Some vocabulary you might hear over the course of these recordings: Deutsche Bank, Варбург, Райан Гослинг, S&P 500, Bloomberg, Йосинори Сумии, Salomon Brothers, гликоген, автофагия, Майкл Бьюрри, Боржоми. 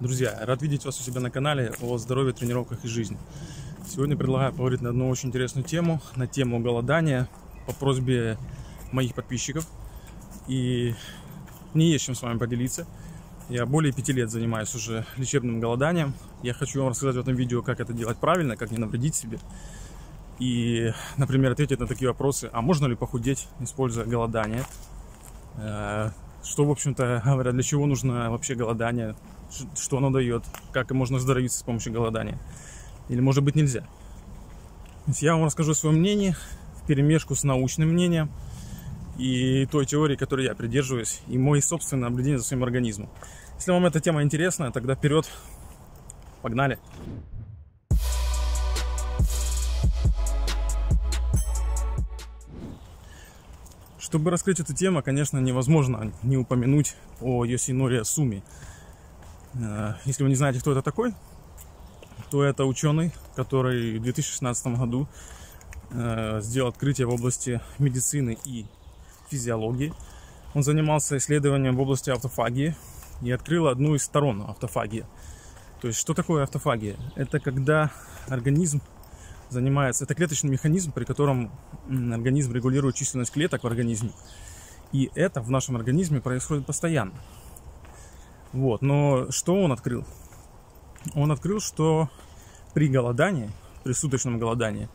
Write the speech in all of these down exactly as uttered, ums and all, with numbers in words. Друзья, рад видеть вас у себя на канале о здоровье, тренировках и жизни. Сегодня предлагаю поговорить на одну очень интересную тему, на тему голодания по просьбе моих подписчиков. И мне есть чем с вами поделиться. Я более пяти лет занимаюсь уже лечебным голоданием. Я хочу вам рассказать в этом видео, как это делать правильно, как не навредить себе. И, например, ответить на такие вопросы, а можно ли похудеть, используя голодание? Что, в общем-то, говорят, для чего нужно вообще голодание? Что оно дает? Как можно оздоровиться с помощью голодания? Или, может быть, нельзя? Я вам расскажу свое мнение вперемешку с научным мнением и той теории, которой я придерживаюсь, и мои собственные наблюдения за своим организмом. Если вам эта тема интересна, тогда вперед! Погнали! Чтобы раскрыть эту тему, конечно, невозможно не упомянуть о Йосинори Сумии. Если вы не знаете, кто это такой, то это ученый, который в две тысячи шестнадцатом году сделал открытие в области медицины и физиологии. Он занимался исследованием в области автофагии и открыл одну из сторон автофагии. То есть, что такое автофагия? Это когда организм занимается, это клеточный механизм, при котором организм регулирует численность клеток в организме. И это в нашем организме происходит постоянно. Вот. Но что он открыл? Он открыл, что при голодании, при суточном голодании,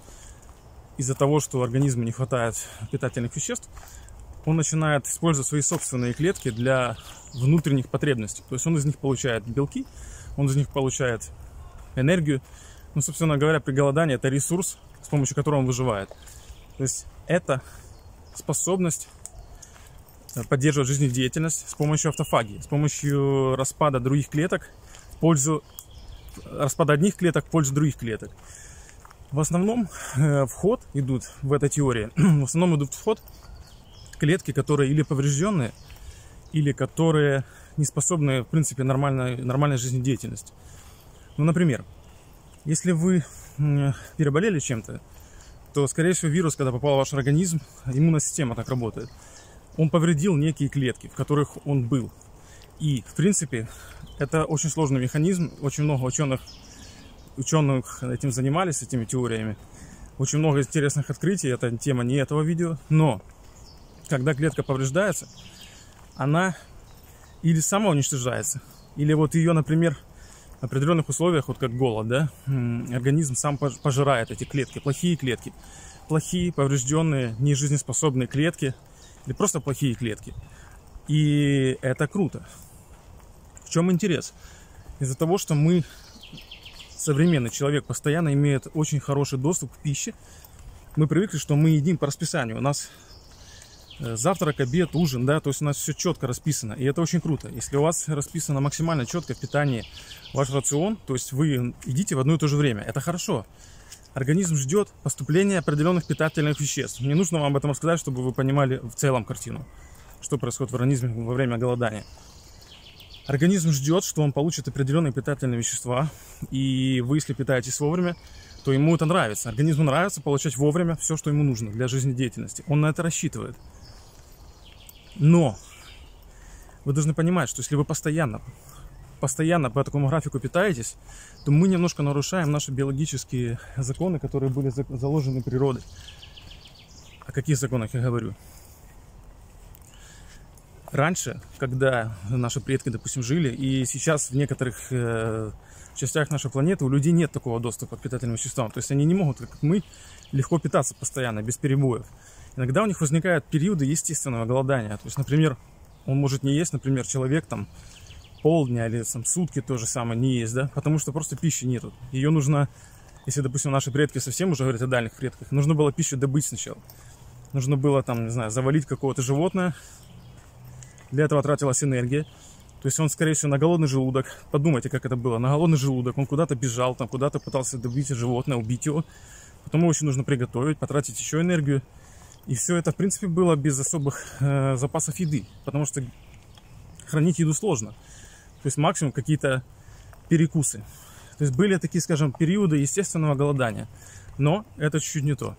из-за того, что организму не хватает питательных веществ, он начинает использовать свои собственные клетки для внутренних потребностей. То есть он из них получает белки, он из них получает энергию. Ну, собственно говоря, при голодании это ресурс, с помощью которого он выживает. То есть это способность поддерживать жизнедеятельность с помощью автофагии, с помощью распада других клеток в пользу распада одних клеток в пользу других клеток. В основном в ход идут в этой теории, в основном идут в ход клетки, которые или поврежденные, или которые не способны, в принципе, нормальной, нормальной жизнедеятельности. Ну, например, если вы переболели чем-то, то, скорее всего, вирус, когда попал в ваш организм, иммунная система так работает. Он повредил некие клетки, в которых он был. И, в принципе, это очень сложный механизм. Очень много ученых, ученых этим занимались, этими теориями. Очень много интересных открытий. Это тема не этого видео. Но, когда клетка повреждается, она или сама уничтожается, или вот ее, например, в определенных условиях, вот как голод, да, организм сам пожирает эти клетки, плохие клетки, плохие, поврежденные, нежизнеспособные клетки, или просто плохие клетки. И это круто. В чем интерес? Из-за того, что мы, современный человек, постоянно имеет очень хороший доступ к пище, мы привыкли, что мы едим по расписанию, у нас завтрак, обед, ужин, да, то есть у нас все четко расписано, и это очень круто. Если у вас расписано максимально четко в питании ваш рацион, то есть вы едите в одно и то же время, это хорошо. Организм ждет поступления определенных питательных веществ. Мне нужно вам об этом рассказать, чтобы вы понимали в целом картину, что происходит в организме во время голодания. Организм ждет, что он получит определенные питательные вещества, и вы, если питаетесь вовремя, то ему это нравится. Организму нравится получать вовремя все, что ему нужно для жизнедеятельности. Он на это рассчитывает. Но вы должны понимать, что если вы постоянно, постоянно по такому графику питаетесь, то мы немножко нарушаем наши биологические законы, которые были заложены природой. О каких законах я говорю? Раньше, когда наши предки, допустим, жили, и сейчас в некоторых э, частях нашей планеты у людей нет такого доступа к питательным веществам. То есть они не могут, как мы, легко питаться постоянно, без перебоев. Иногда у них возникают периоды естественного голодания. То есть, например, он может не есть, например, человек там полдня или там, сутки то же самое не есть, да, потому что просто пищи нету. Ее нужно, если, допустим, наши предки совсем уже говорят о дальних предках, нужно было пищу добыть сначала. Нужно было там, не знаю, завалить какого-то животное. Для этого тратилась энергия. То есть он, скорее всего, на голодный желудок. Подумайте, как это было. На голодный желудок. Он куда-то бежал, там куда-то пытался добить животное, убить его. Потом его еще нужно приготовить, потратить еще энергию. И все это, в принципе, было без особых э, запасов еды. Потому что хранить еду сложно. То есть максимум какие-то перекусы. То есть были такие, скажем, периоды естественного голодания. Но это чуть-чуть не то.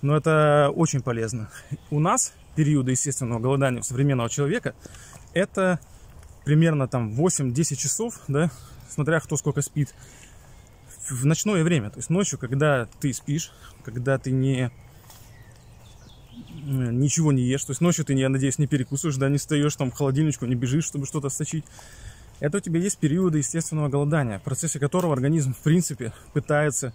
Но это очень полезно. У нас периоды естественного голодания у современного человека — это примерно там восемь-десять часов, да, смотря кто сколько спит, в ночное время, то есть ночью, когда ты спишь, когда ты не ничего не ешь, то есть ночью ты, я надеюсь, не перекусываешь, да, не встаешь там в холодильничку, не бежишь, чтобы что-то сточить. Это у тебя есть периоды естественного голодания, в процессе которого организм, в принципе, пытается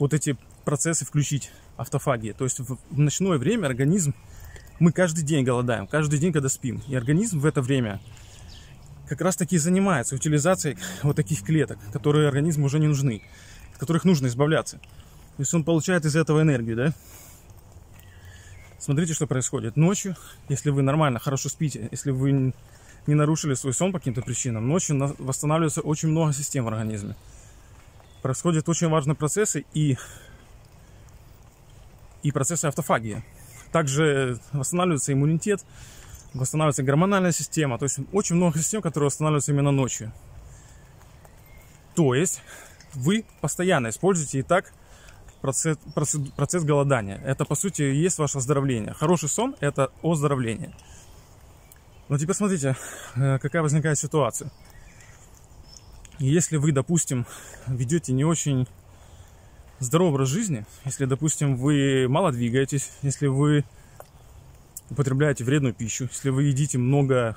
вот эти процессы включить, автофагии. То есть в ночное время организм, мы каждый день голодаем, каждый день, когда спим. И организм в это время как раз-таки занимается утилизацией вот таких клеток, которые организму уже не нужны, от которых нужно избавляться. То есть он получает из этого энергию, да? Смотрите, что происходит. Ночью, если вы нормально, хорошо спите, если вы не нарушили свой сон по каким-то причинам, ночью восстанавливается очень много систем в организме. Происходят очень важные процессы и, и процессы автофагии. Также восстанавливается иммунитет, восстанавливается гормональная система. То есть очень много систем, которые восстанавливаются именно ночью. То есть вы постоянно используете и так Процесс, процесс, процесс голодания. Это, по сути, и есть ваше оздоровление. Хороший сон – это оздоровление. Но теперь смотрите, какая возникает ситуация. Если вы, допустим, ведете не очень здоровый образ жизни, если, допустим, вы мало двигаетесь, если вы употребляете вредную пищу, если вы едите много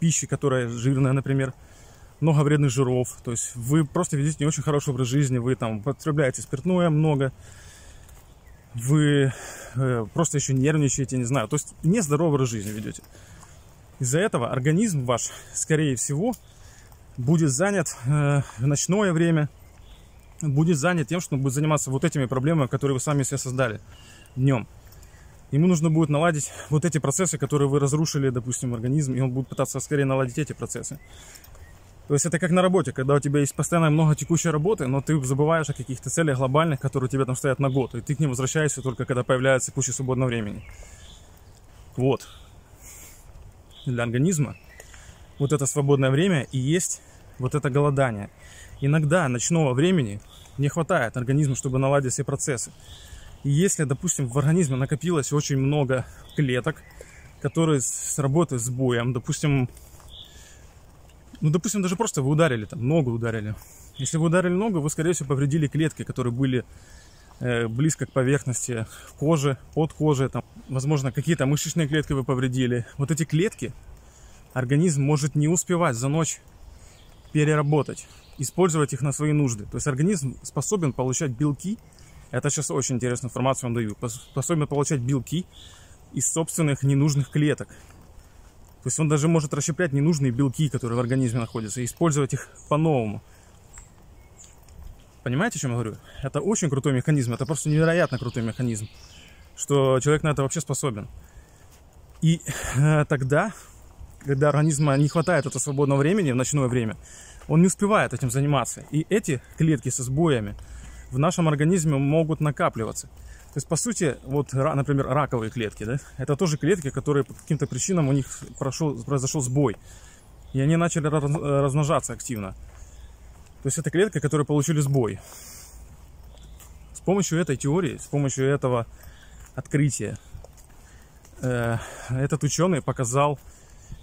пищи, которая жирная, например, много вредных жиров, то есть вы просто ведете не очень хороший образ жизни, вы там потребляете спиртное много, вы э, просто еще нервничаете, не знаю, то есть нездоровый образ жизни ведете. Из-за этого организм ваш, скорее всего, будет занят э, в ночное время, будет занят тем, что он будет заниматься вот этими проблемами, которые вы сами себе создали днем. Ему нужно будет наладить вот эти процессы, которые вы разрушили, допустим, организм, и он будет пытаться скорее наладить эти процессы. То есть это как на работе, когда у тебя есть постоянно много текущей работы, но ты забываешь о каких-то целях глобальных, которые у тебя там стоят на год, и ты к ним возвращаешься только когда появляется куча свободного времени. Вот. Для организма вот это свободное время и есть вот это голодание. Иногда ночного времени не хватает организму, чтобы наладить все процессы. И если, допустим, в организме накопилось очень много клеток, которые сработают с боем, допустим... Ну, допустим, даже просто вы ударили, там, ногу ударили. Если вы ударили ногу, вы, скорее всего, повредили клетки, которые были э, близко к поверхности кожи, под кожей. Там, возможно, какие-то мышечные клетки вы повредили. Вот эти клетки организм может не успевать за ночь переработать, использовать их на свои нужды. То есть организм способен получать белки. Это сейчас очень интересную информацию вам даю. Способен получать белки из собственных ненужных клеток. То есть он даже может расщеплять ненужные белки, которые в организме находятся, и использовать их по-новому. Понимаете, о чем я говорю? Это очень крутой механизм, это просто невероятно крутой механизм, что человек на это вообще способен. И э, тогда, когда организма не хватает этого свободного времени в ночное время, он не успевает этим заниматься. И эти клетки со сбоями в нашем организме могут накапливаться. То есть, по сути, вот, например, раковые клетки, да, это тоже клетки, которые по каким-то причинам у них прошел, произошел сбой, и они начали размножаться активно. То есть это клетки, которые получили сбой. С помощью этой теории, с помощью этого открытия, э, этот ученый показал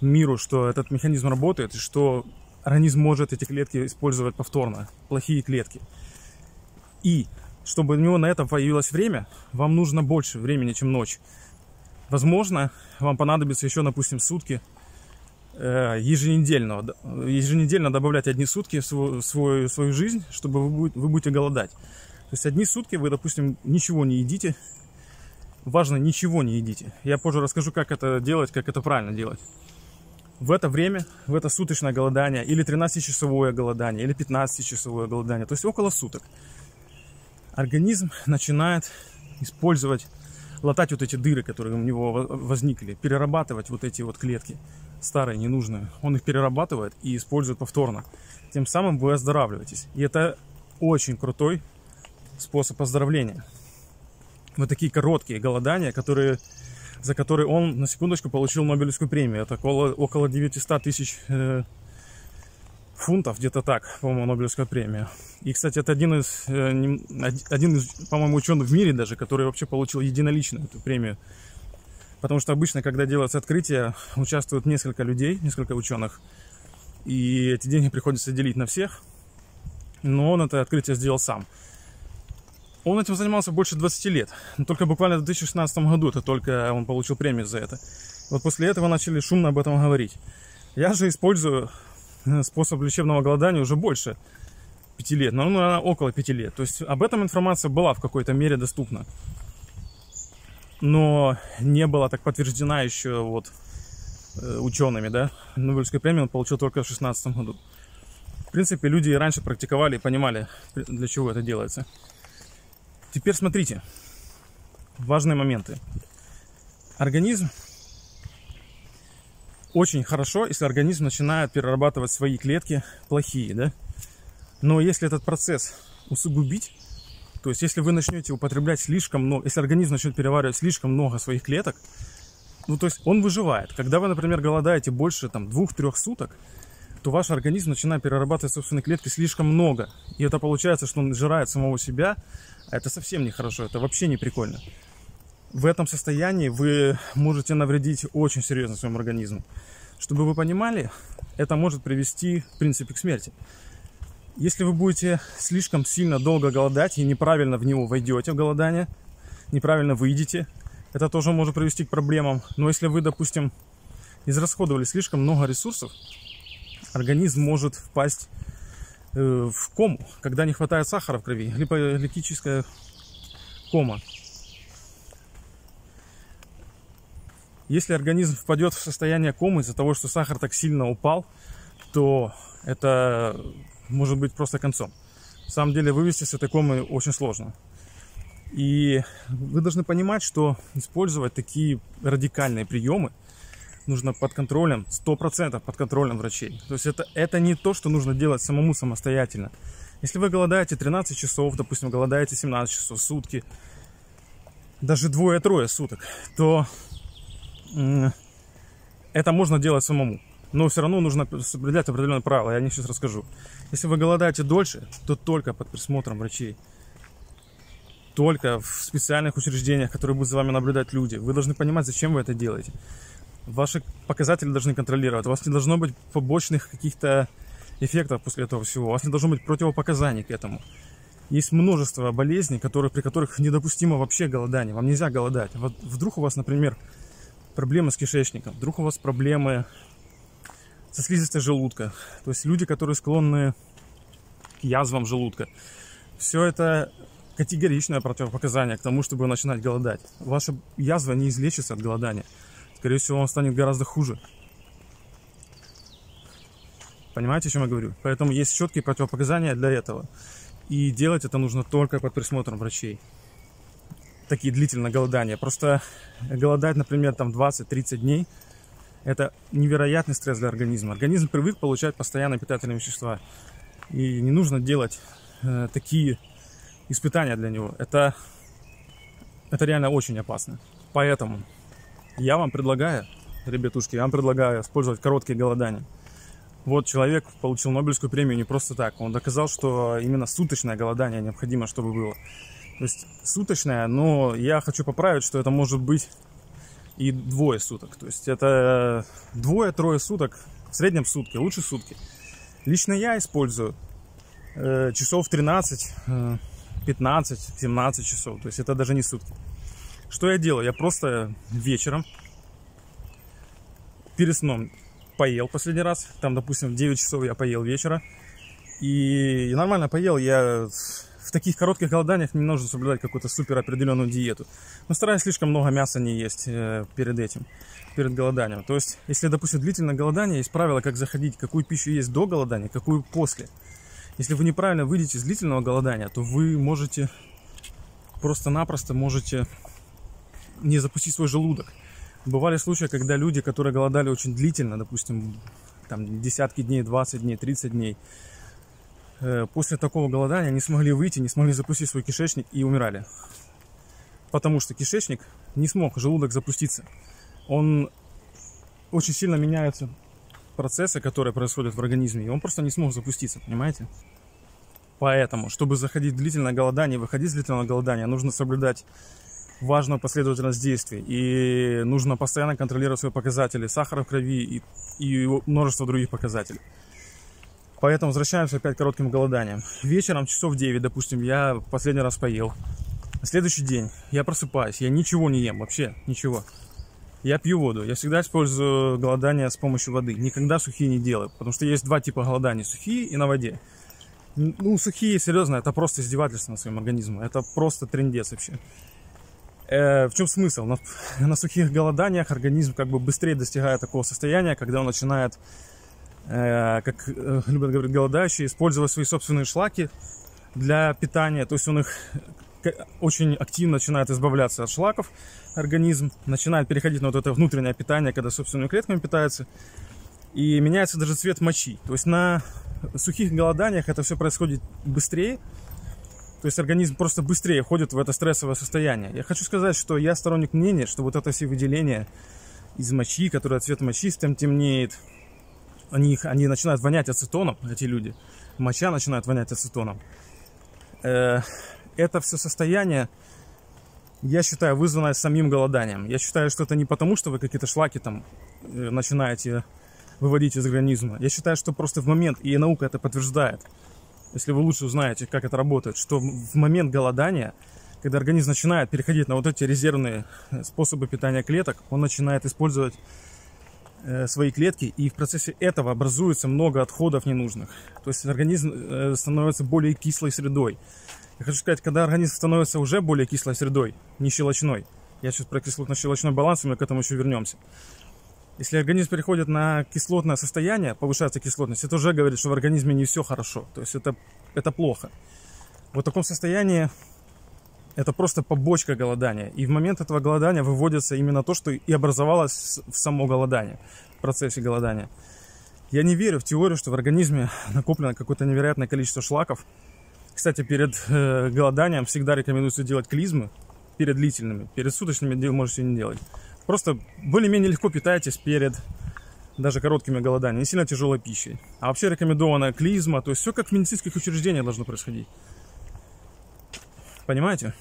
миру, что этот механизм работает, и что организм может эти клетки использовать повторно, плохие клетки. И... чтобы у него на это появилось время, вам нужно больше времени, чем ночь. Возможно, вам понадобится еще, допустим, сутки э, еженедельного. Еженедельно добавлять одни сутки в свою, в свою, в свою жизнь, чтобы вы, вы будете голодать. То есть одни сутки вы, допустим, ничего не едите. Важно, ничего не едите. Я позже расскажу, как это делать, как это правильно делать. В это время, в это суточное голодание, или тринадцатичасовое голодание, или пятнадцатичасовое голодание, то есть около суток, организм начинает использовать, латать вот эти дыры, которые у него возникли, перерабатывать вот эти вот клетки, старые, ненужные. Он их перерабатывает и использует повторно. Тем самым вы оздоравливаетесь. И это очень крутой способ оздоровления. Вот такие короткие голодания, которые, за которые он, на секундочку, получил Нобелевскую премию. Это около, около девятисот тысяч э, фунтов, где-то так, по-моему, Нобелевская премия. И, кстати, это один из, один из, по-моему, ученых в мире даже, который вообще получил единолично эту премию Потому что обычно, когда делается открытие, участвуют несколько людей, несколько ученых. И эти деньги приходится делить на всех. Но он это открытие сделал сам. Он этим занимался больше двадцати лет. Но только буквально в две тысячи шестнадцатом году это только он получил премию за это. Вот после этого начали шумно об этом говорить. Я же использую способ лечебного голодания уже больше пяти лет. Ну, наверное, около пяти лет. То есть об этом информация была в какой-то мере доступна. Но не была так подтверждена еще вот учеными, да. Нобелевскую премию он получил только в две тысячи шестнадцатом году. В принципе, люди и раньше практиковали и понимали, для чего это делается. Теперь смотрите, важные моменты. Организм очень хорошо, если организм начинает перерабатывать свои клетки плохие, да? Но если этот процесс усугубить, то есть если вы начнете употреблять слишком много, если организм начнет переваривать слишком много своих клеток, ну то есть он выживает. Когда вы, например, голодаете больше там двух-трёх суток, то ваш организм начинает перерабатывать собственные клетки слишком много. И это получается, что он жирает самого себя. Это совсем нехорошо, это вообще не прикольно. В этом состоянии вы можете навредить очень серьезно своему организму. Чтобы вы понимали, это может привести, в принципе, к смерти. Если вы будете слишком сильно долго голодать и неправильно в него войдете, в голодание, неправильно выйдете, это тоже может привести к проблемам. Но если вы, допустим, израсходовали слишком много ресурсов, организм может впасть э, в кому, когда не хватает сахара в крови, гликемическая кома. Если организм впадет в состояние комы из-за того, что сахар так сильно упал, то это может быть просто концом. На самом деле вывести с этой комы очень сложно. И вы должны понимать, что использовать такие радикальные приемы нужно под контролем, сто процентов под контролем врачей. То есть это, это не то, что нужно делать самому самостоятельно. Если вы голодаете тринадцать часов, допустим, голодаете семнадцать часов, сутки, даже двое-трое суток, то это можно делать самому. Но все равно нужно соблюдать определенные правила, я о них сейчас расскажу. Если вы голодаете дольше, то только под присмотром врачей. Только в специальных учреждениях, которые будут за вами наблюдать люди. Вы должны понимать, зачем вы это делаете. Ваши показатели должны контролировать. У вас не должно быть побочных каких-то эффектов после этого всего. У вас не должно быть противопоказаний к этому. Есть множество болезней, которые, при которых недопустимо вообще голодание. Вам нельзя голодать. Вот вдруг у вас, например, проблемы с кишечником. Вдруг у вас проблемы со слизистой желудка. То есть люди, которые склонны к язвам желудка. Все это категоричное противопоказание к тому, чтобы начинать голодать. Ваша язва не излечится от голодания. Скорее всего, он станет гораздо хуже. Понимаете, о чем я говорю? Поэтому есть четкие противопоказания для этого. И делать это нужно только под присмотром врачей. Такие длительные голодания. Просто голодать, например, там двадцать-тридцать дней, это невероятный стресс для организма. Организм привык получать постоянные питательные вещества. И не нужно делать э, такие испытания для него. Это, это реально очень опасно. Поэтому я вам предлагаю, ребятушки, я вам предлагаю использовать короткие голодания. Вот человек получил Нобелевскую премию не просто так. Он доказал, что именно суточное голодание необходимо, чтобы было. То есть суточное, но я хочу поправить, что это может быть и двое суток. То есть это двое-трое суток, в среднем сутки, лучше сутки. Лично я использую э, часов тринадцать, э, пятнадцать, семнадцать часов. То есть это даже не сутки. Что я делаю? Я просто вечером перед сном поел последний раз. Там, допустим, в девять часов я поел вечера. И, и нормально поел. Я в таких коротких голоданиях не нужно соблюдать какую-то супер определенную диету. Но стараюсь слишком много мяса не есть перед этим, перед голоданием. То есть, если, допустим, длительное голодание, есть правило, как заходить, какую пищу есть до голодания, какую после. Если вы неправильно выйдете из длительного голодания, то вы можете просто-напросто можете... не запустить свой желудок. Бывали случаи, когда люди, которые голодали очень длительно, допустим, там, десятки дней, двадцать дней, тридцать дней, э, после такого голодания не смогли выйти, не смогли запустить свой кишечник и умирали. Потому что кишечник не смог, желудок запуститься. Он очень сильно меняются процессы, которые происходят в организме, и он просто не смог запуститься, понимаете? Поэтому, чтобы заходить в длительное голодание, выходить из длительного голодания, нужно соблюдать важную последовательность действий. И нужно постоянно контролировать свои показатели сахара в крови и, и множество других показателей. Поэтому возвращаемся опять к коротким голоданиям. Вечером часов девять, допустим, я последний раз поел. На следующий день я просыпаюсь, я ничего не ем, вообще ничего. Я пью воду, я всегда использую голодание с помощью воды. Никогда сухие не делаю, потому что есть два типа голоданий: сухие и на воде. Ну, сухие, серьезно, это просто издевательство над своим организмом. Это просто трындец вообще. Э, в чем смысл? На, на сухих голоданиях организм как бы быстрее достигает такого состояния, когда он начинает, э, как э, любят говорить голодающие, использовать свои собственные шлаки для питания. То есть он их очень активно начинает избавляться от шлаков, организм начинает переходить на вот это внутреннее питание, когда собственными клетками питается. И меняется даже цвет мочи. То есть на сухих голоданиях это все происходит быстрее. То есть организм просто быстрее входит в это стрессовое состояние. Я хочу сказать, что я сторонник мнения, что вот это все выделения из мочи, которые цвет мочи тем темнеет, они, они начинают вонять ацетоном, эти люди. Моча начинает вонять ацетоном. Это все состояние, я считаю, вызвано самим голоданием. Я считаю, что это не потому, что вы какие-то шлаки там начинаете выводить из организма. Я считаю, что просто в момент, и наука это подтверждает, если вы лучше узнаете, как это работает, что в момент голодания, когда организм начинает переходить на вот эти резервные способы питания клеток, он начинает использовать свои клетки, и в процессе этого образуется много отходов ненужных. То есть организм становится более кислой средой. Я хочу сказать, когда организм становится уже более кислой средой, не щелочной, я сейчас про кислотно-щелочной баланс, мы к этому еще вернемся. Если организм переходит на кислотное состояние, повышается кислотность, это уже говорит, что в организме не все хорошо. То есть это, это плохо. Вот в таком состоянии это просто побочка голодания. И в момент этого голодания выводится именно то, что и образовалось в само голодание, в процессе голодания. Я не верю в теорию, что в организме накоплено какое-то невероятное количество шлаков. Кстати, перед э, голоданием всегда рекомендуется делать клизмы, перед длительными, перед суточными дел можете не делать. Просто более-менее легко питаетесь перед даже короткими голоданиями, не сильно тяжелой пищей. А вообще рекомендована клизма, то есть все как в медицинских учреждениях должно происходить. Понимаете?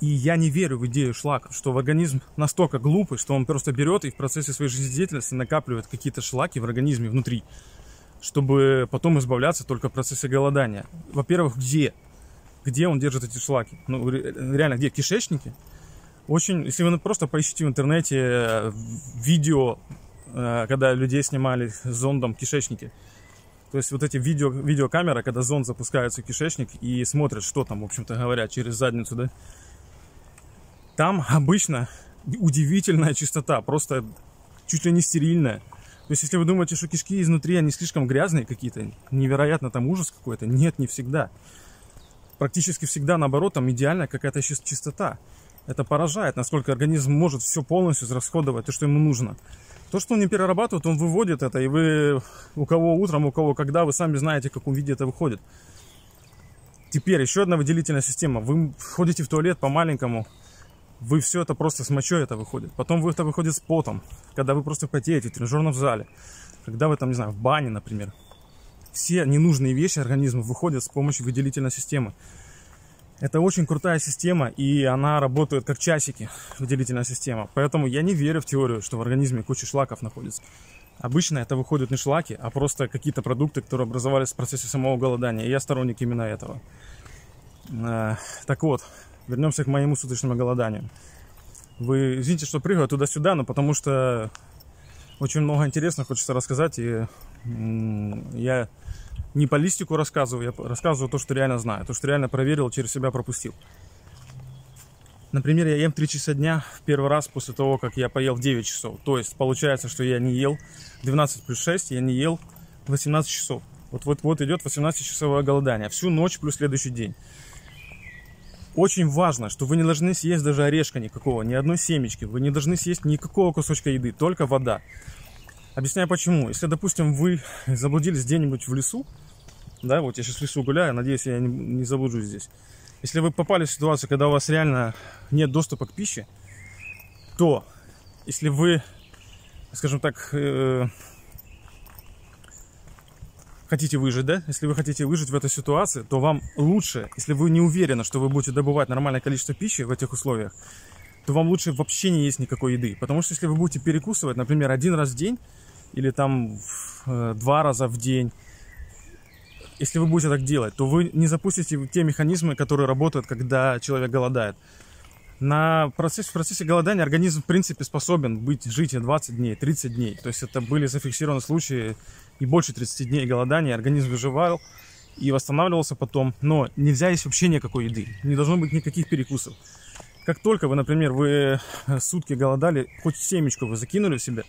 И я не верю в идею шлаков, что в организм настолько глупый, что он просто берет и в процессе своей жизнедеятельности накапливает какие-то шлаки в организме внутри, чтобы потом избавляться только в процессе голодания. Во-первых, где? Где он держит эти шлаки? Ну, реально, где? Кишечники? Очень, если вы просто поищите в интернете видео, когда людей снимали с зондом кишечники. То есть вот эти видео, видеокамеры, когда зонд запускается в кишечник и смотрят, что там, в общем-то говоря, через задницу, да? Там обычно удивительная чистота, просто чуть ли не стерильная. То есть если вы думаете, что кишки изнутри, они слишком грязные какие-то, невероятно там ужас какой-то, нет, не всегда. Практически всегда, наоборот, там идеальная какая-то чистота. Это поражает, насколько организм может все полностью израсходовать, то, что ему нужно. То, что он не перерабатывает, он выводит это, и вы, у кого утром, у кого когда, вы сами знаете, в каком виде это выходит. Теперь еще одна выделительная система. Вы ходите в туалет по-маленькому, вы все это просто с мочой это выходит. Потом вы это выходит с потом, когда вы просто потеете в тренажерном зале, когда вы там, не знаю, в бане, например. Все ненужные вещи организма выходят с помощью выделительной системы. Это очень крутая система, и она работает как часики, выделительная система. Поэтому я не верю в теорию, что в организме куча шлаков находится. Обычно это выходят не шлаки, а просто какие-то продукты, которые образовались в процессе самого голодания. И я сторонник именно этого. Так вот, вернемся к моему суточному голоданию. Вы извините, что прыгаю туда-сюда, но потому что очень много интересного хочется рассказать. И я не по листику рассказываю, я рассказываю то, что реально знаю, то, что реально проверил, через себя пропустил. Например, я ем в три часа дня в первый раз после того, как я поел в девять часов. То есть получается, что я не ел двенадцать плюс шесть, я не ел восемнадцать часов. Вот-вот-вот идет восемнадцатичасовое голодание. Всю ночь плюс следующий день. Очень важно, что вы не должны съесть даже орешка никакого, ни одной семечки. Вы не должны съесть никакого кусочка еды, только вода. Объясняю почему. Если, допустим, вы заблудились где-нибудь в лесу, да, вот я сейчас в лесу гуляю, надеюсь, я не заблужусь здесь. Если вы попали в ситуацию, когда у вас реально нет доступа к пище, то если вы, скажем так, э, хотите выжить, да, если вы хотите выжить в этой ситуации, то вам лучше, если вы не уверены, что вы будете добывать нормальное количество пищи в этих условиях, то вам лучше вообще не есть никакой еды. Потому что если вы будете перекусывать, например, один раз в день или там э, два раза в день, если вы будете так делать, то вы не запустите те механизмы, которые работают, когда человек голодает. На процесс, в процессе голодания организм, в принципе, способен быть, жить двадцать дней, тридцать дней. То есть это были зафиксированы случаи и больше тридцати дней голодания. Организм выживал и восстанавливался потом. Но нельзя есть вообще никакой еды. Не должно быть никаких перекусов. Как только вы, например, вы сутки голодали, хоть семечку вы закинули в себя,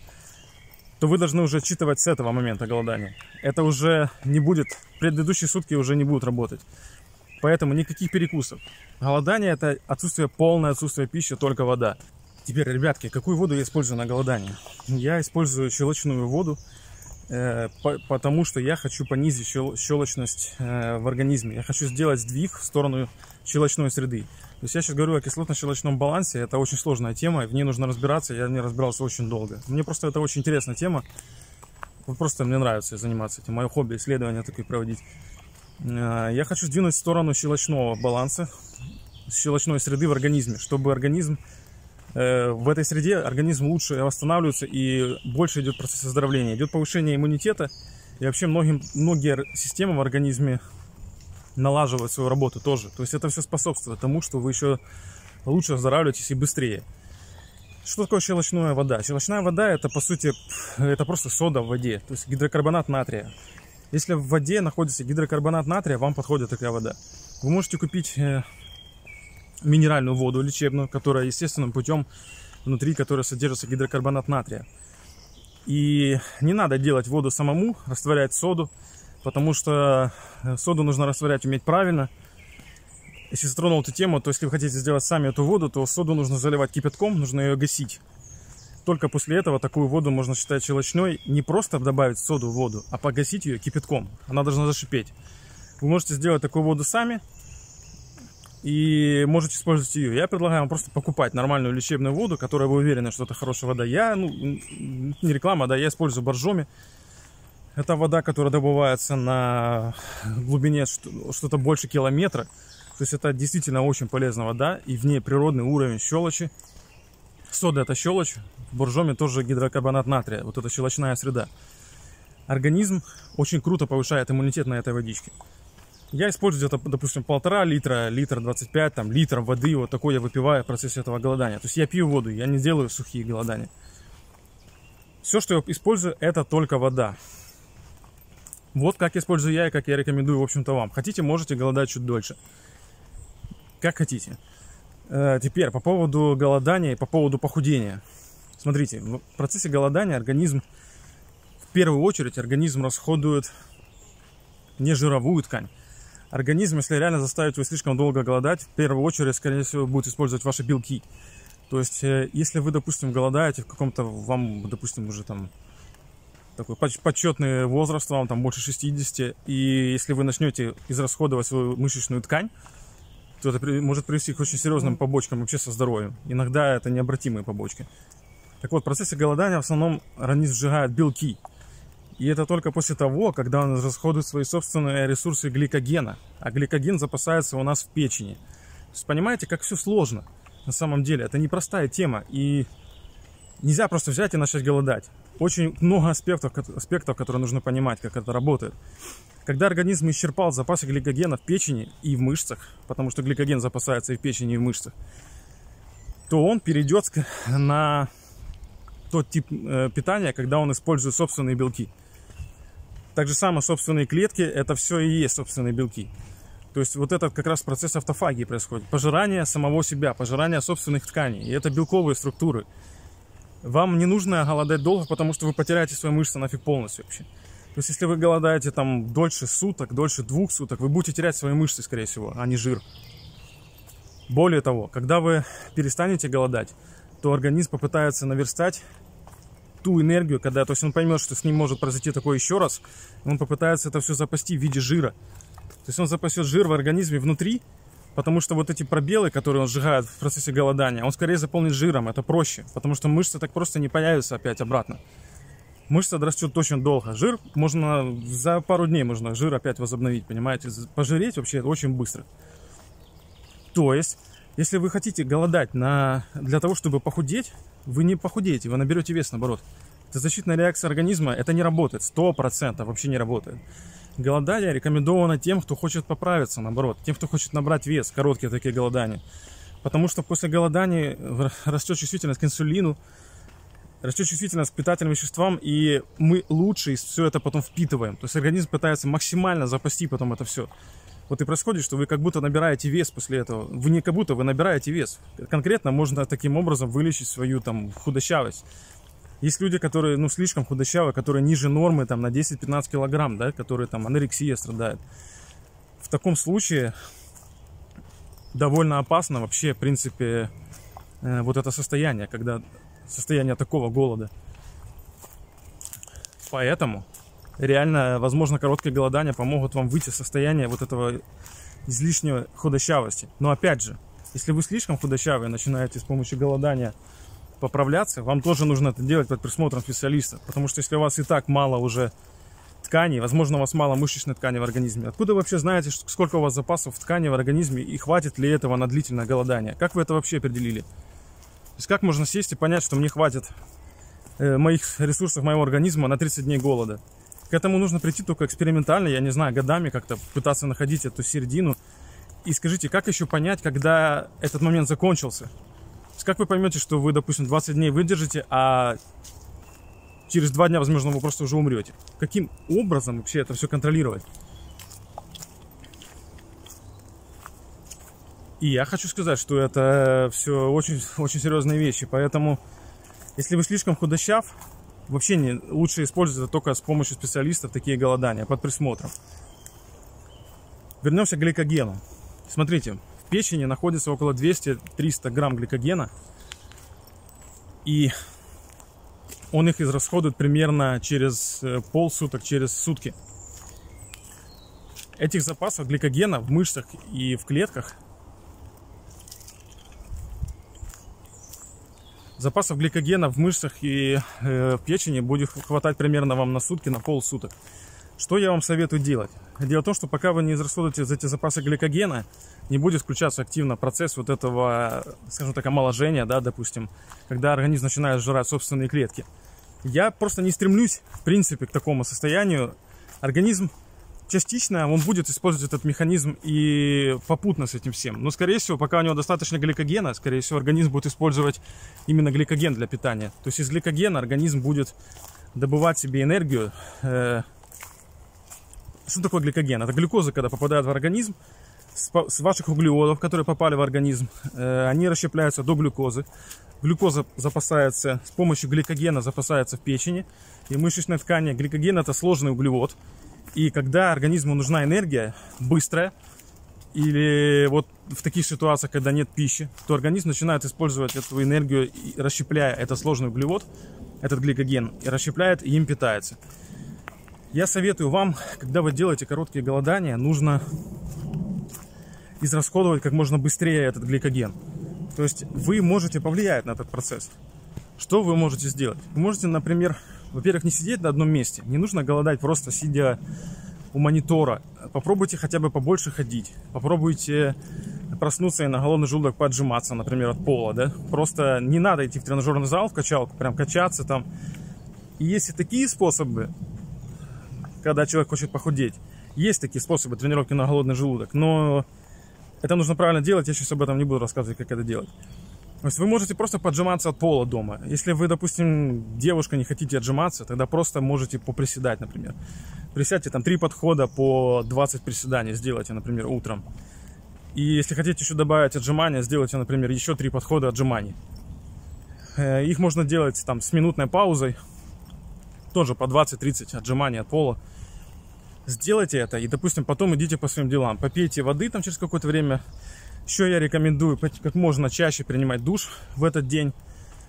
то вы должны уже отчитывать с этого момента голодания. Это уже не будет, предыдущие сутки уже не будут работать. Поэтому никаких перекусов. Голодание – это отсутствие, полное отсутствие пищи, только вода. Теперь, ребятки, какую воду я использую на голодание? Я использую щелочную воду, э, по, потому что я хочу понизить щел, щелочность э, в организме. Я хочу сделать сдвиг в сторону щелочной среды. То есть я сейчас говорю о кислотно-щелочном балансе. Это очень сложная тема, в ней нужно разбираться. Я не разбирался очень долго. Мне просто это очень интересная тема. Просто мне нравится заниматься этим. Мое хобби, исследования такое проводить. Я хочу сдвинуть в сторону щелочного баланса, щелочной среды в организме, чтобы организм э, в этой среде организм лучше восстанавливается и больше идет процесс оздоровления, идет повышение иммунитета, и вообще многим, многие системы в организме налаживают свою работу тоже. То есть это все способствует тому, что вы еще лучше оздоравливаетесь и быстрее. Что такое щелочная вода? Щелочная вода это по сути это просто сода в воде, то есть гидрокарбонат натрия. Если в воде находится гидрокарбонат натрия, вам подходит такая вода. Вы можете купить минеральную воду лечебную, которая естественным путем, внутри которой содержится гидрокарбонат натрия. И не надо делать воду самому, растворять соду, потому что соду нужно растворять уметь правильно. Если затронул эту тему, то если вы хотите сделать сами эту воду, то соду нужно заливать кипятком, нужно ее гасить. Только после этого такую воду можно считать щелочной. Не просто добавить соду в воду, а погасить ее кипятком. Она должна зашипеть. Вы можете сделать такую воду сами и можете использовать ее. Я предлагаю вам просто покупать нормальную лечебную воду, которая вы уверены, что это хорошая вода. Я, ну, не реклама, да, я использую боржоми. Это вода, которая добывается на глубине что-то больше километра. То есть это действительно очень полезная вода. И в ней природный уровень щелочи. Сода это щелочь, в боржоме тоже гидрокарбонат натрия, вот эта щелочная среда. Организм очень круто повышает иммунитет на этой водичке. Я использую где-то, допустим, полтора литра, литр двадцать пять, там, литр воды, вот такой я выпиваю в процессе этого голодания. То есть я пью воду, я не делаю сухие голодания. Все, что я использую, это только вода. Вот как использую я и как я рекомендую, в общем-то, вам. Хотите, можете голодать чуть дольше. Как хотите. Теперь по поводу голодания и по поводу похудения. Смотрите, в процессе голодания организм, в первую очередь, организм расходует не жировую ткань. Организм, если реально заставить его слишком долго голодать, в первую очередь, скорее всего, будет использовать ваши белки. То есть, если вы, допустим, голодаете в каком-то, вам, допустим, уже там такой почетный возраст, вам там больше шестидесяти, и если вы начнете израсходовать свою мышечную ткань, то это может привести к очень серьезным побочкам вообще со здоровьем. Иногда это необратимые побочки. Так вот, в процессе голодания в основном организм сжигает белки. И это только после того, когда он расходует свои собственные ресурсы гликогена. А гликоген запасается у нас в печени. То есть, понимаете, как все сложно на самом деле. Это непростая тема. И нельзя просто взять и начать голодать. Очень много аспектов, аспектов, которые нужно понимать, как это работает. Когда организм исчерпал запасы гликогена в печени и в мышцах, потому что гликоген запасается и в печени, и в мышцах, то он перейдет на тот тип питания, когда он использует собственные белки. Так же самое собственные клетки, это все и есть собственные белки. То есть вот этот как раз процесс автофагии происходит. Пожирание самого себя, пожирание собственных тканей. И это белковые структуры. Вам не нужно голодать долго, потому что вы потеряете свои мышцы нафиг полностью вообще. То есть, если вы голодаете там дольше суток, дольше двух суток, вы будете терять свои мышцы, скорее всего, а не жир. Более того, когда вы перестанете голодать, то организм попытается наверстать ту энергию, когда, то есть он поймет, что с ним может произойти такое еще раз, он попытается это все запасти в виде жира. То есть он запасет жир в организме внутри, потому что вот эти пробелы, которые он сжигает в процессе голодания, он скорее заполнит жиром, это проще, потому что мышцы так просто не появятся опять обратно. мышца растет очень долго. Жир можно за пару дней можно жир опять возобновить, понимаете? Пожиреть вообще очень быстро. То есть, если вы хотите голодать на... для того, чтобы похудеть, вы не похудеете, вы наберете вес наоборот. Это защитная реакция организма, это не работает, сто процентов вообще не работает. Голодание рекомендовано тем, кто хочет поправиться, наоборот, тем, кто хочет набрать вес, короткие такие голодания. Потому что после голодания растет чувствительность к инсулину, растет чувствительность к питательным веществам, и мы лучше все это потом впитываем. То есть организм пытается максимально запасти потом это все. Вот и происходит, что вы как будто набираете вес после этого. Вы не как будто, вы набираете вес. Конкретно можно таким образом вылечить свою там худощавость. Есть люди, которые ну, слишком худощавые, которые ниже нормы там, на десять-пятнадцать килограмм, да, которые там анорексия страдают. В таком случае довольно опасно вообще, в принципе, вот это состояние, когда состояние такого голода. Поэтому реально, возможно, короткие голодания помогут вам выйти из состояния вот этого излишнего худощавости. Но опять же, если вы слишком худощавые, начинаете с помощью голодания поправляться, вам тоже нужно это делать под присмотром специалиста, потому что если у вас и так мало уже тканей, возможно, у вас мало мышечной ткани в организме, откуда вы вообще знаете, сколько у вас запасов ткани в организме и хватит ли этого на длительное голодание? Как вы это вообще определили? То есть как можно сесть и понять, что мне хватит э, моих ресурсов, моего организма на тридцать дней голода? К этому нужно прийти только экспериментально, я не знаю, годами как-то пытаться находить эту середину. И скажите, как еще понять, когда этот момент закончился? Как вы поймете, что вы, допустим, двадцать дней выдержите, а через два дня, возможно, вы просто уже умрете? Каким образом вообще это все контролировать? И я хочу сказать, что это все очень, очень серьезные вещи. Поэтому, если вы слишком худощав, вообще не, лучше использовать это только с помощью специалистов, такие голодания, под присмотром. Вернемся к гликогену. Смотрите. В печени находится около двухсот-трёхсот грамм гликогена, и он их израсходует примерно через полсуток, через сутки. Этих запасов гликогена в мышцах и в клетках, запасов гликогена в мышцах и в печени будет хватать примерно вам на сутки, на полсуток. Что я вам советую делать? Дело в том, что пока вы не израсходуете эти запасы гликогена, не будет включаться активно процесс вот этого, скажем так, омоложения, да, допустим, когда организм начинает сжирать собственные клетки. Я просто не стремлюсь, в принципе, к такому состоянию. Организм частично, он будет использовать этот механизм и попутно с этим всем. Но, скорее всего, пока у него достаточно гликогена, скорее всего, организм будет использовать именно гликоген для питания. То есть из гликогена организм будет добывать себе энергию. Что такое гликоген? Это глюкоза, когда попадает в организм, с ваших углеводов, которые попали в организм, они расщепляются до глюкозы. Глюкоза запасается, с помощью гликогена запасается в печени и мышечной ткани. Гликоген – это сложный углевод. И когда организму нужна энергия, быстрая, или вот в таких ситуациях, когда нет пищи, то организм начинает использовать эту энергию, расщепляя этот сложный углевод, этот гликоген, и расщепляет, и им питается. Я советую вам, когда вы делаете короткие голодания, нужно израсходовать как можно быстрее этот гликоген. То есть вы можете повлиять на этот процесс. Что вы можете сделать? Вы можете, например, во-первых, не сидеть на одном месте. Не нужно голодать просто сидя у монитора. Попробуйте хотя бы побольше ходить. Попробуйте проснуться и на голодный желудок поджиматься, например, от пола. Да? Просто не надо идти в тренажерный зал, в качалку, прям качаться там. И есть и такие способы, когда человек хочет похудеть. Есть такие способы тренировки на голодный желудок, но это нужно правильно делать, я сейчас об этом не буду рассказывать, как это делать. То есть вы можете просто поджиматься от пола дома. Если вы, допустим, девушка, не хотите отжиматься, тогда просто можете поприседать, например. Присядьте там три подхода по двадцать приседаний, сделайте, например, утром. И если хотите еще добавить отжимания, сделайте, например, еще три подхода отжиманий. Их можно делать там с минутной паузой, тоже по двадцать-тридцать отжиманий от пола. Сделайте это и, допустим, потом идите по своим делам. Попейте воды там через какое-то время. Еще я рекомендую как можно чаще принимать душ в этот день.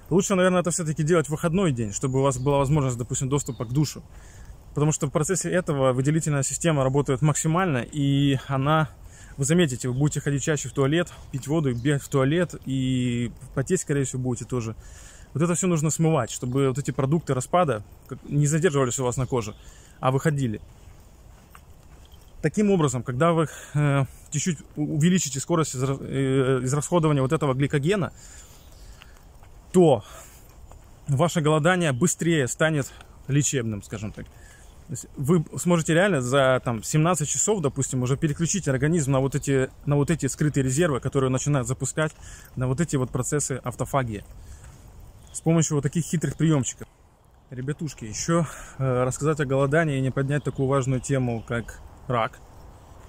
Лучше, наверное, это все-таки делать в выходной день, чтобы у вас была возможность, допустим, доступа к душу. Потому что в процессе этого выделительная система работает максимально, и она, вы заметите, вы будете ходить чаще в туалет, пить воду, бегать в туалет, и потеть, скорее всего, будете тоже. Вот это все нужно смывать, чтобы вот эти продукты распада не задерживались у вас на коже, а выходили. Таким образом, когда вы чуть-чуть увеличите скорость израсходования вот этого гликогена, то ваше голодание быстрее станет лечебным, скажем так. Вы сможете реально за там, семнадцать часов, допустим, уже переключить организм на вот, эти, на вот эти скрытые резервы, которые начинают запускать, на вот эти вот процессы автофагии с помощью вот таких хитрых приемчиков. Ребятушки, еще рассказать о голодании и не поднять такую важную тему, как рак,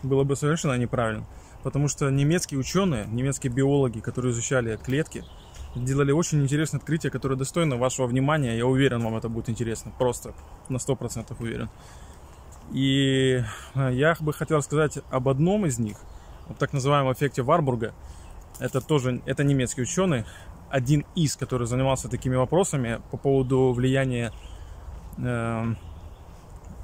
было бы совершенно неправильно, потому что немецкие ученые, немецкие биологи, которые изучали клетки, делали очень интересное открытие, которое достойно вашего внимания. Я уверен, вам это будет интересно. Просто на сто процентов уверен. И я бы хотел рассказать об одном из них, о так называемом эффекте Варбурга. Это тоже это немецкий ученый, один из, который занимался такими вопросами по поводу влияния э,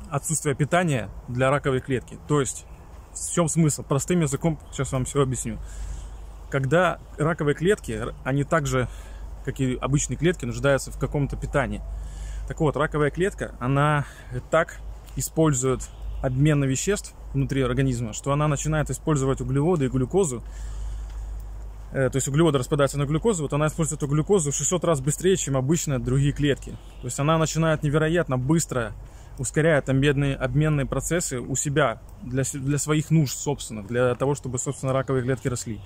отсутствия питания для раковой клетки. То есть, в чем смысл? Простым языком сейчас вам все объясню. Когда раковые клетки, они также, как и обычные клетки, нуждаются в каком-то питании. Так вот, раковая клетка, она так использует обмен веществ внутри организма, что она начинает использовать углеводы и глюкозу. То есть углеводы распадаются на глюкозу, вот она использует эту глюкозу в шестьсот раз быстрее, чем обычно другие клетки. То есть она начинает невероятно быстро ускоряет обменные, обменные процессы у себя, для, для своих нужд собственных, для того, чтобы, собственно, раковые клетки росли.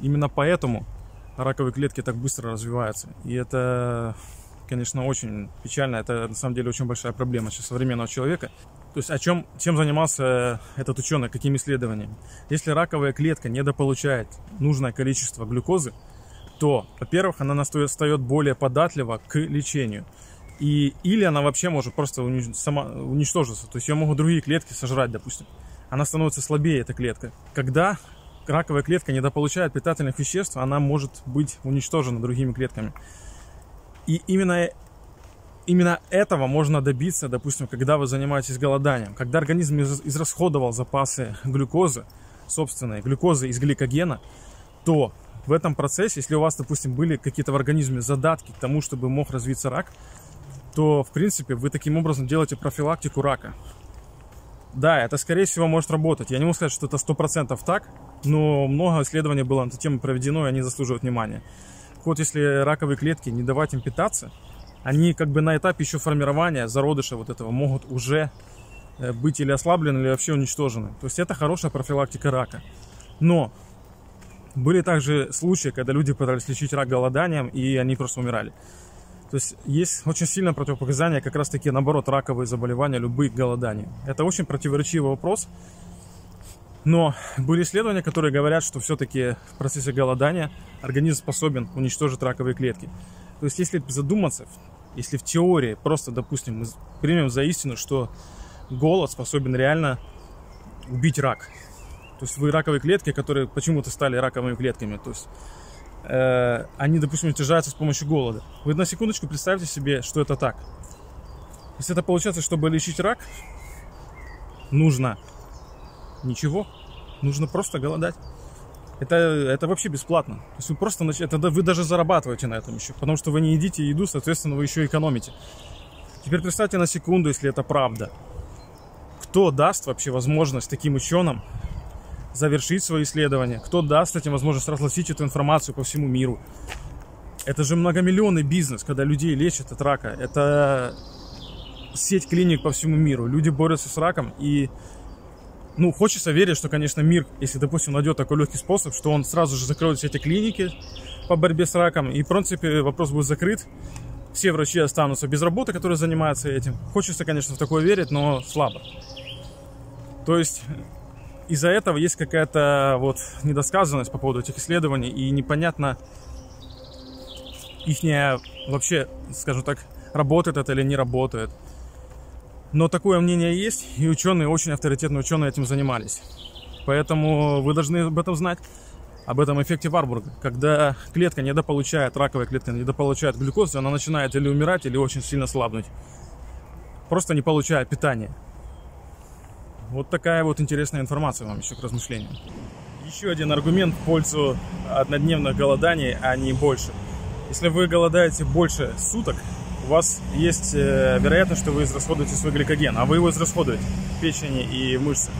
Именно поэтому раковые клетки так быстро развиваются. И это, конечно, очень печально. Это, на самом деле, очень большая проблема сейчас современного человека. То есть, о чем, чем занимался этот ученый, какими исследованиями? Если раковая клетка недополучает нужное количество глюкозы, то, во-первых, она встает более податлива к лечению. И, или она вообще может просто унич... сама уничтожиться. То есть, ее могут другие клетки сожрать, допустим. Она становится слабее, эта клетка. Когда раковая клетка недополучает питательных веществ, она может быть уничтожена другими клетками. И именно, именно этого можно добиться, допустим, когда вы занимаетесь голоданием. Когда организм израсходовал запасы глюкозы, собственной глюкозы из гликогена, то в этом процессе, если у вас, допустим, были какие-то в организме задатки к тому, чтобы мог развиться рак, то, в принципе, вы таким образом делаете профилактику рака. Да, это, скорее всего, может работать. Я не могу сказать, что это сто процентов так, но много исследований было на эту тему проведено, и они заслуживают внимания. Так вот, если раковые клетки не давать им питаться, они как бы на этапе еще формирования зародыша вот этого могут уже быть или ослаблены, или вообще уничтожены. То есть это хорошая профилактика рака. Но были также случаи, когда люди пытались лечить рак голоданием, и они просто умирали. То есть есть очень сильное противопоказание, как раз таки, наоборот, раковые заболевания, любые голодания. Это очень противоречивый вопрос. Но были исследования, которые говорят, что все-таки в процессе голодания организм способен уничтожить раковые клетки. То есть если задуматься, если в теории просто, допустим, мы примем за истину, что голод способен реально убить рак. То есть вы раковые клетки, которые почему-то стали раковыми клетками, то есть они, допустим, уничтожаются с помощью голода. Вы на секундочку представьте себе, что это так. Если это получается, чтобы лечить рак, нужно ничего, нужно просто голодать. Это, это вообще бесплатно. То есть вы просто это, вы даже зарабатываете на этом еще, потому что вы не едите еду, соответственно, вы еще экономите. Теперь представьте на секунду, если это правда. Кто даст вообще возможность таким ученым завершить свои исследования? Кто даст этим возможность разгласить эту информацию по всему миру? Это же многомиллионный бизнес, когда людей лечат от рака. Это сеть клиник по всему миру. Люди борются с раком. И, ну, хочется верить, что, конечно, мир, если, допустим, найдет такой легкий способ, что он сразу же закроет все эти клиники по борьбе с раком. И, в принципе, вопрос будет закрыт. Все врачи останутся без работы, которые занимаются этим. Хочется, конечно, в такое верить, но слабо. То есть из-за этого есть какая-то вот недосказанность по поводу этих исследований, и непонятно, ихняя вообще, скажем так, работает это или не работает. Но такое мнение есть, и ученые, очень авторитетные ученые этим занимались. Поэтому вы должны об этом знать, об этом эффекте Варбурга. Когда клетка недополучает, раковая клетка недополучает глюкозу, она начинает или умирать, или очень сильно слабнуть, просто не получая питания. Вот такая вот интересная информация вам еще к размышлениям. Еще один аргумент в пользу однодневных голоданий, а не больше. Если вы голодаете больше суток, у вас есть вероятность, что вы израсходуете свой гликоген, а вы его израсходуете в печени и в мышцы.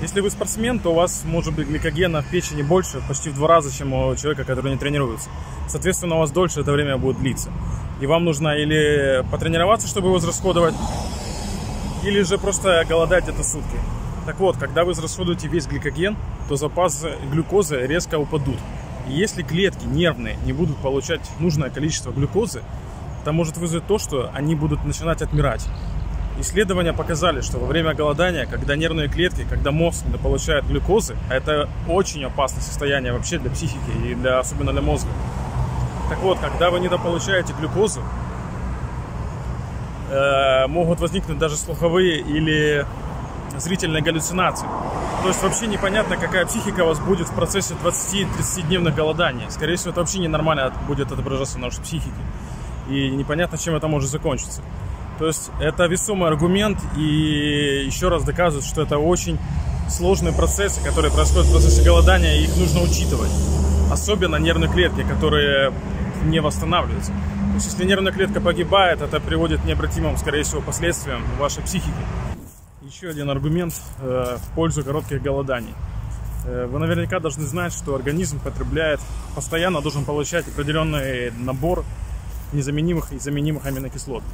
Если вы спортсмен, то у вас может быть гликогена в печени больше, почти в два раза, чем у человека, который не тренируется. Соответственно, у вас дольше это время будет длиться. И вам нужно или потренироваться, чтобы его израсходовать, или же просто голодать это сутки. Так вот, когда вы израсходуете весь гликоген, то запасы глюкозы резко упадут. И если клетки нервные не будут получать нужное количество глюкозы, это может вызвать то, что они будут начинать отмирать. Исследования показали, что во время голодания, когда нервные клетки, когда мозг получает глюкозы, это очень опасное состояние вообще для психики и для, особенно для мозга. Так вот, когда вы недополучаете глюкозу, э, могут возникнуть даже слуховые или зрительные галлюцинации. То есть вообще непонятно, какая психика у вас будет в процессе двадцати-тридцатидневных голоданий. Скорее всего, это вообще ненормально будет отображаться на нашей психике. И непонятно, чем это может закончиться. То есть это весомый аргумент и еще раз доказывает, что это очень сложные процессы, которые происходят в процессе голодания, и их нужно учитывать. Особенно нервные клетки, которые не восстанавливаются. То есть если нервная клетка погибает, это приводит к необратимым, скорее всего, последствиям вашей психики. Еще один аргумент э, в пользу коротких голоданий. Э, вы наверняка должны знать, что организм потребляет, постоянно должен получать определенный набор незаменимых и заменимых аминокислот.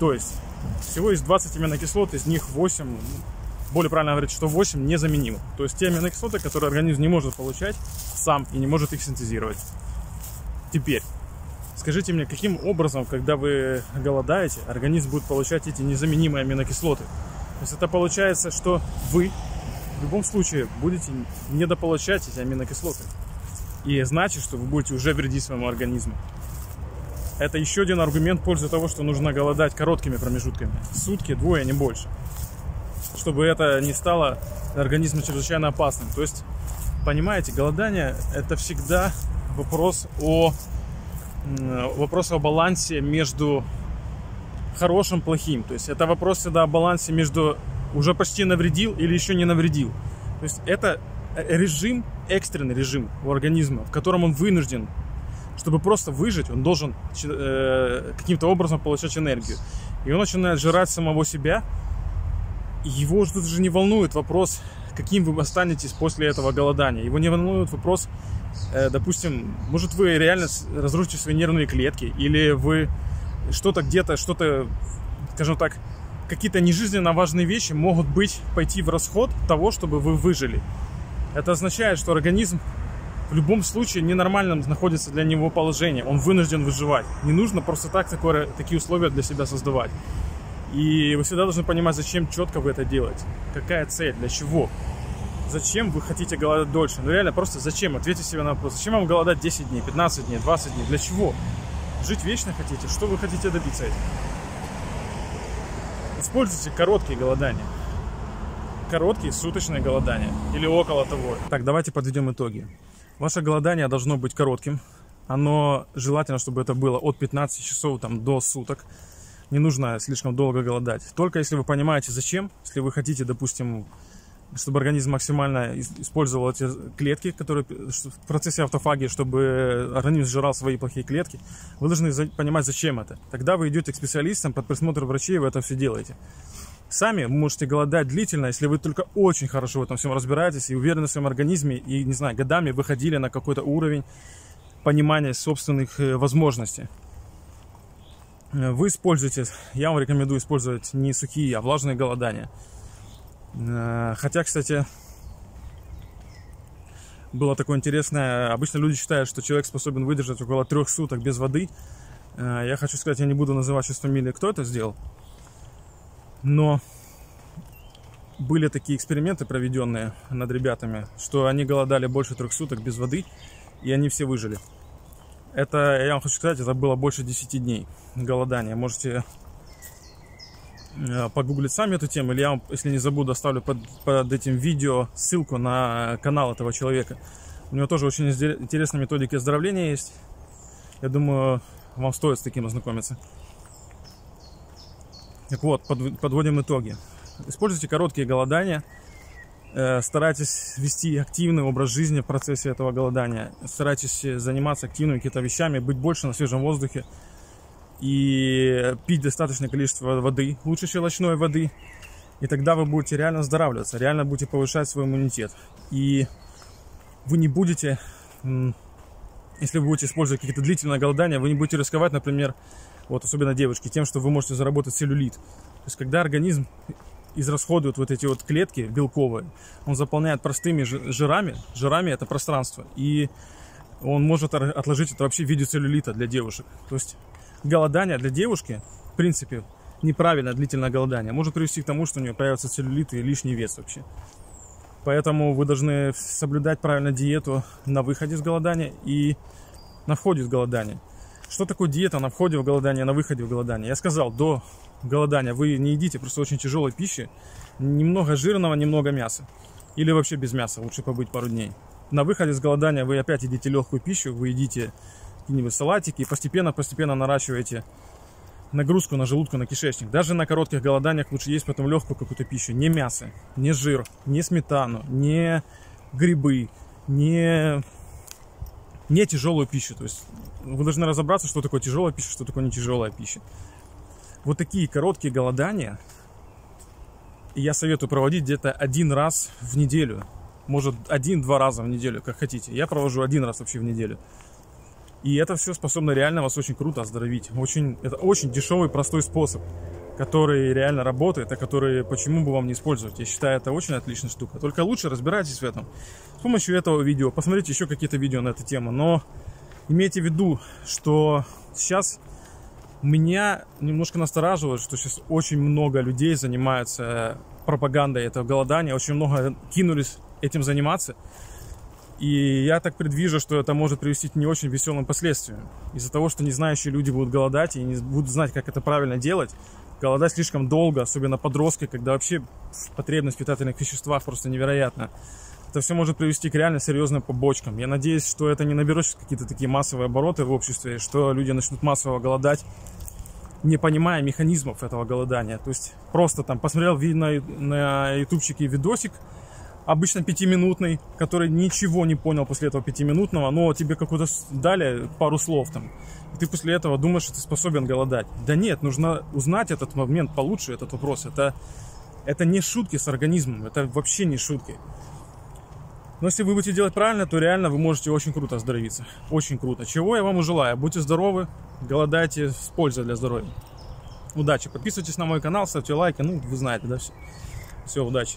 То есть всего есть двадцать аминокислот, из них восемь, более правильно говорить, что восемь незаменимых. То есть те аминокислоты, которые организм не может получать сам и не может их синтезировать. Теперь, скажите мне, каким образом, когда вы голодаете, организм будет получать эти незаменимые аминокислоты? То есть это получается, что вы в любом случае будете недополучать эти аминокислоты. И значит, что вы будете уже вредить своему организму. Это еще один аргумент в пользу того, что нужно голодать короткими промежутками. Сутки, двое, не больше. Чтобы это не стало для организма чрезвычайно опасным. То есть, понимаете, голодание – это всегда вопрос о, вопрос о балансе между хорошим и плохим. То есть это вопрос всегда о балансе между уже почти навредил или еще не навредил. То есть это режим, экстренный режим у организма, в котором он вынужден. Чтобы просто выжить, он должен э, каким-то образом получать энергию. И он начинает жрать самого себя. Его же тут же не волнует вопрос, каким вы останетесь после этого голодания. Его не волнует вопрос, э, допустим, может вы реально разрушите свои нервные клетки, или вы что-то где-то, что-то, скажем так, какие-то нежизненно важные вещи могут быть, пойти в расход того, чтобы вы выжили. Это означает, что организм в любом случае ненормальным находится для него положение. Он вынужден выживать. Не нужно просто так такое, такие условия для себя создавать. И вы всегда должны понимать, зачем четко вы это делаете. Какая цель, для чего. Зачем вы хотите голодать дольше. Ну реально просто зачем? Ответьте себе на вопрос. Зачем вам голодать десять дней, пятнадцать дней, двадцать дней? Для чего? Жить вечно хотите? Что вы хотите добиться этим? Используйте короткие голодания. Короткие суточные голодания. Или около того. Так, давайте подведем итоги. Ваше голодание должно быть коротким. Оно желательно, чтобы это было от пятнадцати часов там, до суток. Не нужно слишком долго голодать. Только если вы понимаете, зачем. Если вы хотите, допустим, чтобы организм максимально использовал эти клетки, которые в процессе автофагии, чтобы организм сжирал свои плохие клетки, вы должны понимать, зачем это. Тогда вы идете к специалистам, под присмотр врачей, вы это все делаете. Сами вы можете голодать длительно, если вы только очень хорошо в этом всем разбираетесь и уверены в своем организме, и, не знаю, годами выходили на какой-то уровень понимания собственных возможностей. Вы используете, я вам рекомендую использовать не сухие, а влажные голодания. Хотя, кстати, было такое интересное, обычно люди считают, что человек способен выдержать около трех суток без воды. Я хочу сказать, я не буду называть сейчас фамилии, кто это сделал. Но были такие эксперименты, проведенные над ребятами, что они голодали больше трех суток без воды, и они все выжили. Это, я вам хочу сказать, это было больше десяти дней голодания. Можете погуглить сами эту тему, или я вам, если не забуду, оставлю под, под этим видео ссылку на канал этого человека. У него тоже очень интересная методика оздоровления есть. Я думаю, вам стоит с таким ознакомиться. Так вот, подводим итоги. Используйте короткие голодания. Старайтесь вести активный образ жизни в процессе этого голодания. Старайтесь заниматься активными какими-то вещами, быть больше на свежем воздухе и пить достаточное количество воды, лучше щелочной воды. И тогда вы будете реально оздоравливаться, реально будете повышать свой иммунитет. И вы не будете, если вы будете использовать какие-то длительные голодания, вы не будете рисковать, например, вот особенно девушки, тем, что вы можете заработать целлюлит. То есть когда организм израсходует вот эти вот клетки белковые, он заполняет простыми жирами, жирами это пространство, и он может отложить это вообще в виде целлюлита для девушек. То есть голодание для девушки, в принципе, неправильное длительное голодание может привести к тому, что у нее появятся целлюлиты и лишний вес вообще. Поэтому вы должны соблюдать правильно диету на выходе из голодания и на входе из голодания. Что такое диета на входе в голодание, на выходе в голодание? Я сказал, до голодания вы не едите просто очень тяжелой пищи, немного жирного, немного мяса. Или вообще без мяса, лучше побыть пару дней. На выходе из голодания вы опять едите легкую пищу, вы едите какие-нибудь салатики и постепенно-постепенно наращиваете нагрузку на желудку, на кишечник. Даже на коротких голоданиях лучше есть потом легкую какую-то пищу. Не мясо, не жир, не сметану, не грибы, не, не тяжелую пищу. То есть вы должны разобраться, что такое тяжелая пища, что такое не тяжелая пища. Вот такие короткие голодания я советую проводить где-то один раз в неделю. Может, один-два раза в неделю, как хотите. Я провожу один раз вообще в неделю. И это все способно реально вас очень круто оздоровить. Очень, это очень дешевый, простой способ, который реально работает, а который почему бы вам не использовать. Я считаю, это очень отличная штука. Только лучше разбирайтесь в этом. С помощью этого видео. Посмотрите еще какие-то видео на эту тему. Но имейте в виду, что сейчас меня немножко настораживает, что сейчас очень много людей занимаются пропагандой этого голодания. Очень много кинулись этим заниматься. И я так предвижу, что это может привести к не очень веселым последствиям. Из-за того, что незнающие люди будут голодать и не будут знать, как это правильно делать. Голодать слишком долго, особенно подростки, когда вообще потребность в питательных веществах просто невероятна. Это все может привести к реально серьезным побочкам. Я надеюсь, что это не наберет какие-то такие массовые обороты в обществе, что люди начнут массово голодать, не понимая механизмов этого голодания. То есть просто там посмотрел на, на ютубчике видосик, обычно пятиминутный, который ничего не понял после этого пятиминутного, но тебе какую-то дали пару слов там, и ты после этого думаешь, что ты способен голодать. Да нет, нужно узнать этот момент получше, этот вопрос. Это, это не шутки с организмом, это вообще не шутки. Но если вы будете делать правильно, то реально вы можете очень круто оздоровиться. Очень круто. Чего я вам и желаю. Будьте здоровы, голодайте с пользой для здоровья. Удачи. Подписывайтесь на мой канал, ставьте лайки. Ну, вы знаете, да, все. Все, удачи.